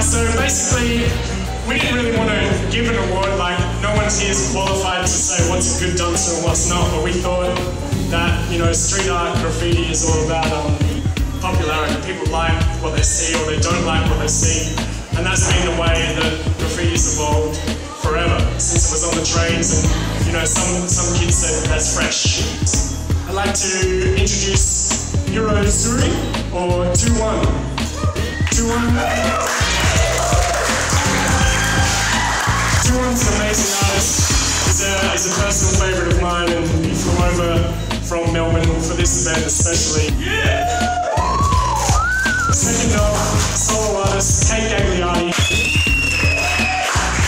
So basically, we didn't really want to give an award, like no one's here is qualified to say what's a good dumpster and what's not, but we thought that, you know, street art, graffiti is all about popularity. People like what they see or they don't like what they see, and that's been the way that graffiti's evolved forever, since it was on the trains and, you know, some kids said that's fresh. I'd like to introduce Eurozuri, or 2-1. 2-1. 2-1's an amazing artist. He's a personal favourite of mine, and he flew over from Melbourne for this event especially. Yeah. Second off, solo artist Kate Gagliardi.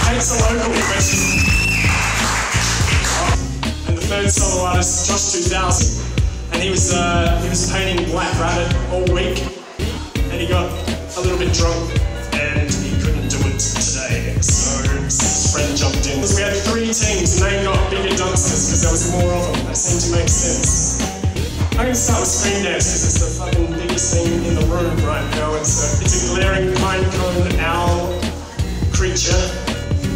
Kate's a local professional. And the third solo artist, Josh 2000, and he was painting Black Rabbit all week, and he got a little bit drunk and he couldn't do it today. So Fred jumped in. We had three teams and they got bigger dumpsters because there was more of them. That seemed to make sense. I'm going to start with Screamdance because it's the fucking biggest thing in the room right now. It's a glaring pinecone owl creature.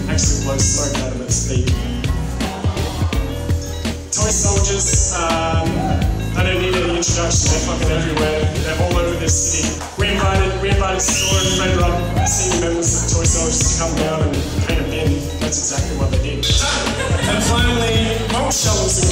Actually blows smoke out of its beak. Toy Soldiers, I don't need any introduction, they're fucking everywhere. They're all over this city. We invited Store and Fred Rock, senior members of Toy Soldiers, to come down and paint a bin. That's exactly what they did. And finally, mulch shovels.